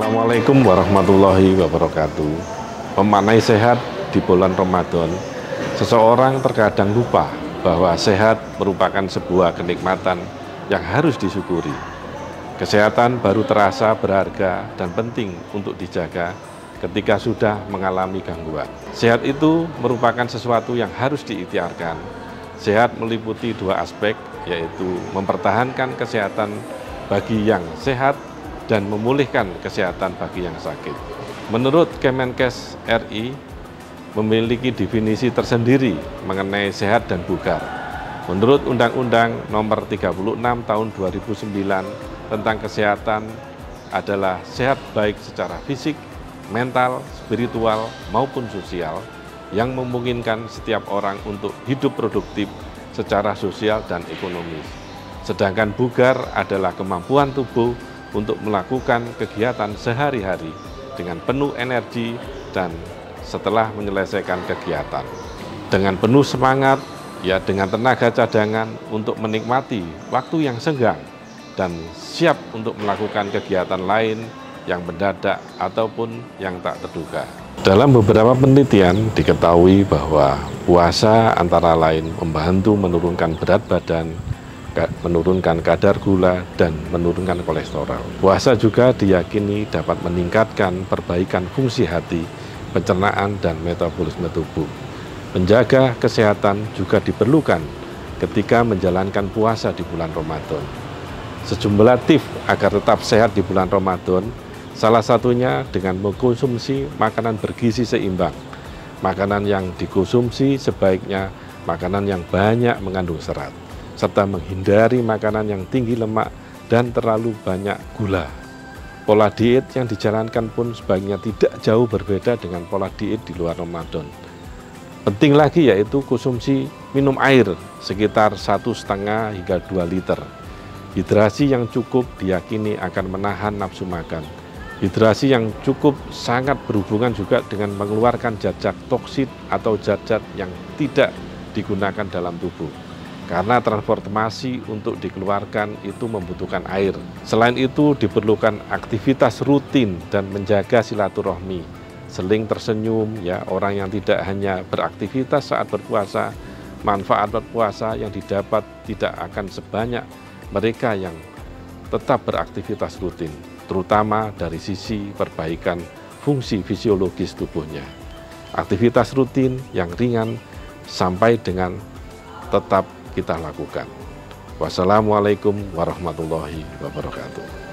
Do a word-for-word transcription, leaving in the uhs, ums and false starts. Assalamualaikum warahmatullahi wabarakatuh. Memaknai sehat di bulan Ramadan. Seseorang terkadang lupa bahwa sehat merupakan sebuah kenikmatan yang harus disyukuri. Kesehatan baru terasa berharga dan penting untuk dijaga ketika sudah mengalami gangguan. Sehat itu merupakan sesuatu yang harus diikhtiarkan. Sehat meliputi dua aspek, yaitu mempertahankan kesehatan bagi yang sehat dan memulihkan kesehatan bagi yang sakit. Menurut Kemenkes R I, memiliki definisi tersendiri mengenai sehat dan bugar. Menurut Undang-Undang Nomor tiga puluh enam Tahun dua ribu sembilan tentang kesehatan adalah sehat baik secara fisik, mental, spiritual, maupun sosial yang memungkinkan setiap orang untuk hidup produktif secara sosial dan ekonomis. Sedangkan bugar adalah kemampuan tubuh untuk melakukan kegiatan sehari-hari dengan penuh energi dan setelah menyelesaikan kegiatan dengan penuh semangat, ya, dengan tenaga cadangan untuk menikmati waktu yang senggang dan siap untuk melakukan kegiatan lain yang mendadak ataupun yang tak terduga. Dalam beberapa penelitian diketahui bahwa puasa antara lain membantu menurunkan berat badan, menurunkan kadar gula, dan menurunkan kolesterol. Puasa juga diyakini dapat meningkatkan perbaikan fungsi hati, pencernaan, dan metabolisme tubuh. Menjaga kesehatan juga diperlukan ketika menjalankan puasa di bulan Ramadan. Sejumlah tips agar tetap sehat di bulan Ramadan, salah satunya dengan mengkonsumsi makanan bergizi seimbang. Makanan yang dikonsumsi sebaiknya makanan yang banyak mengandung serat, serta menghindari makanan yang tinggi lemak dan terlalu banyak gula. Pola diet yang dijalankan pun sebaiknya tidak jauh berbeda dengan pola diet di luar Ramadan. Penting lagi yaitu konsumsi minum air sekitar satu koma lima hingga dua liter. Hidrasi yang cukup diyakini akan menahan nafsu makan. Hidrasi yang cukup sangat berhubungan juga dengan mengeluarkan zat-zat toksit atau zat-zat yang tidak digunakan dalam tubuh. Karena transformasi untuk dikeluarkan itu membutuhkan air. Selain itu diperlukan aktivitas rutin dan menjaga silaturahmi. Seling tersenyum, ya, orang yang tidak hanya beraktivitas saat berpuasa, manfaat berpuasa yang didapat tidak akan sebanyak mereka yang tetap beraktivitas rutin, terutama dari sisi perbaikan fungsi fisiologis tubuhnya. Aktivitas rutin yang ringan sampai dengan tetap kita lakukan. Wassalamualaikum warahmatullahi wabarakatuh.